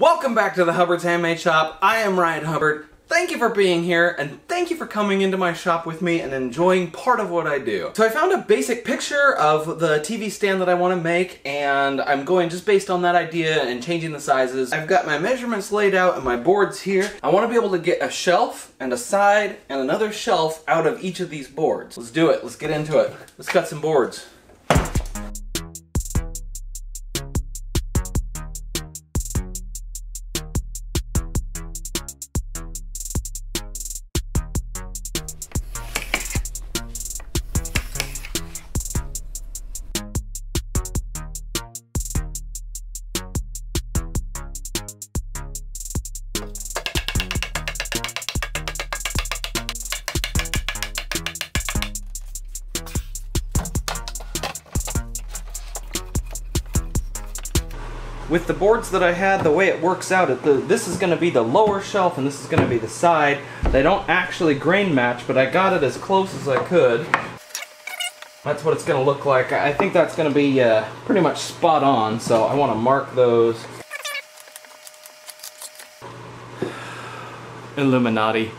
Welcome back to the Hubbard's Handmade Shop. I am Ryan Hubbard. Thank you for being here, and thank you for coming into my shop with me and enjoying part of what I do. So I found a basic picture of the TV stand that I want to make, and I'm going just based on that idea and changing the sizes. I've got my measurements laid out and my boards here. I want to be able to get a shelf and a side and another shelf out of each of these boards. Let's do it. Let's get into it. Let's cut some boards. With the boards that I had, the way it works out, this is going to be the lower shelf and this is going to be the side. They don't actually grain match, but I got it as close as I could. That's what it's going to look like. I think that's going to be pretty much spot on, so I want to mark those. Illuminati.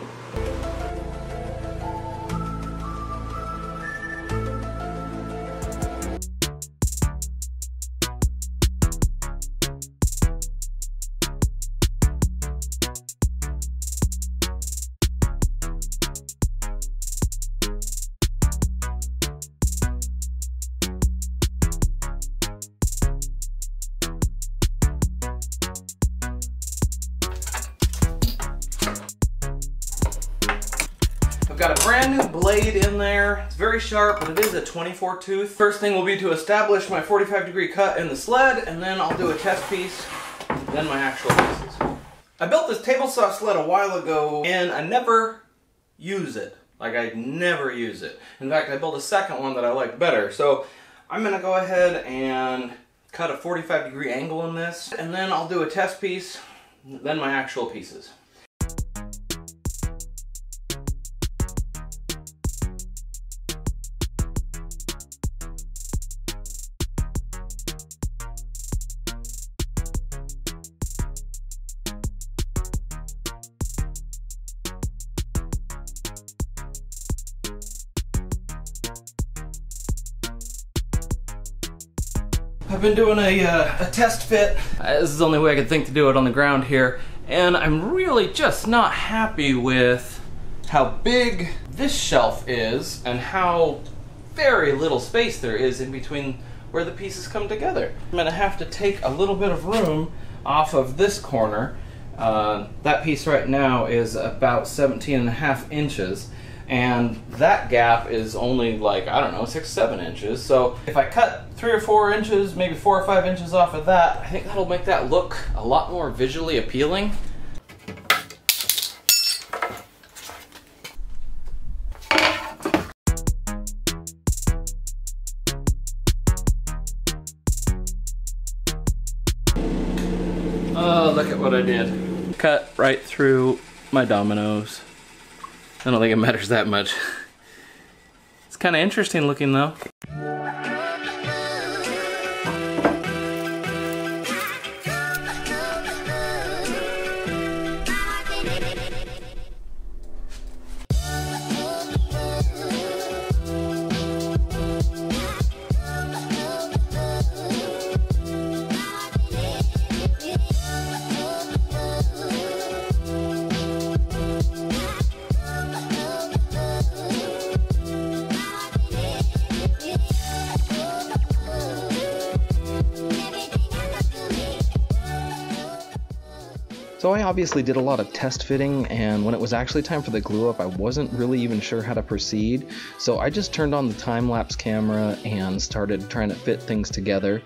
Got a brand new blade in there. It's very sharp, but it is a 24 tooth. First thing will be to establish my 45-degree cut in the sled, and then I'll do a test piece, then my actual pieces. I built this table saw sled a while ago, and I never use it. Like, I never use it. In fact, I built a second one that I like better. So I'm gonna go ahead and cut a 45-degree angle in this, and then I'll do a test piece, then my actual pieces. I've been doing a test fit. This is the only way I could think to do it on the ground here, and I'm really just not happy with how big this shelf is and how very little space there is in between where the pieces come together. I'm gonna have to take a little bit of room off of this corner. That piece right now is about 17.5 inches. And that gap is only like, I don't know, 6 or 7 inches. So if I cut 3 or 4 inches, maybe 4 or 5 inches off of that, I think that'll make that look a lot more visually appealing. Oh, look at what I did. Cut right through my dominoes. I don't think it matters that much. It's kind of interesting looking though. So I obviously did a lot of test fitting, and when it was actually time for the glue up, I wasn't really even sure how to proceed. So I just turned on the time-lapse camera and started trying to fit things together.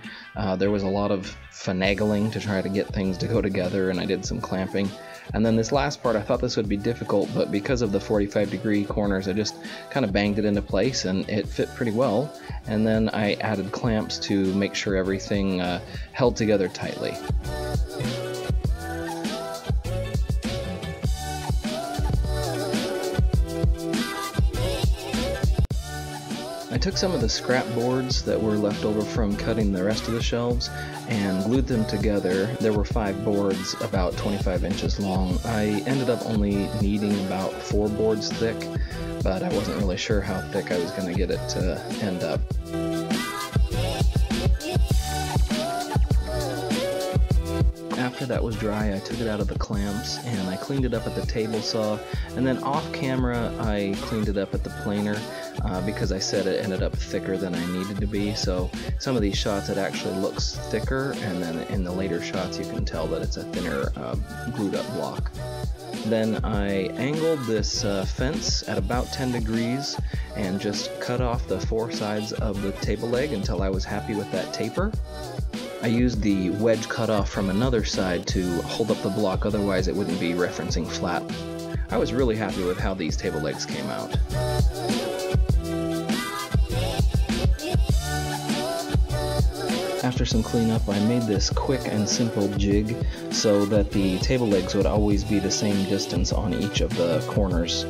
There was a lot of finagling to try to get things to go together, and I did some clamping. And then this last part, I thought this would be difficult, but because of the 45-degree corners, I just kind of banged it into place, and it fit pretty well. And then I added clamps to make sure everything held together tightly. took some of the scrap boards that were left over from cutting the rest of the shelves and glued them together. There were 5 boards about 25 inches long. I ended up only needing about 4 boards thick, but I wasn't really sure how thick I was going to get it to end up. After that was dry, I took it out of the clamps and I cleaned it up at the table saw, and then off camera I cleaned it up at the planer because I said it ended up thicker than I needed to be. So some of these shots it actually looks thicker, and then in the later shots you can tell that it's a thinner glued up block. Then I angled this fence at about 10 degrees and just cut off the 4 sides of the table leg until I was happy with that taper. I used the wedge cutoff from another side to hold up the block, otherwise it wouldn't be referencing flat. I was really happy with how these table legs came out. After some cleanup, I made this quick and simple jig so that the table legs would always be the same distance on each of the corners.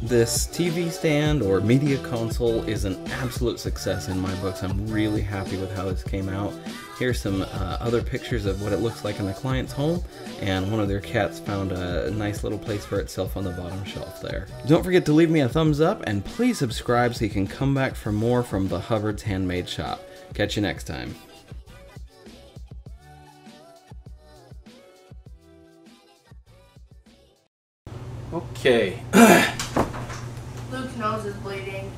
This TV stand or media console is an absolute success in my books. I'm really happy with how this came out. Here's some other pictures of what it looks like in the client's home, and one of their cats found a nice little place for itself on the bottom shelf there. Don't forget to leave me a thumbs up, and please subscribe so you can come back for more from the Hubbard's Handmade Shop. Catch you next time. Okay. Luke's nose is bleeding.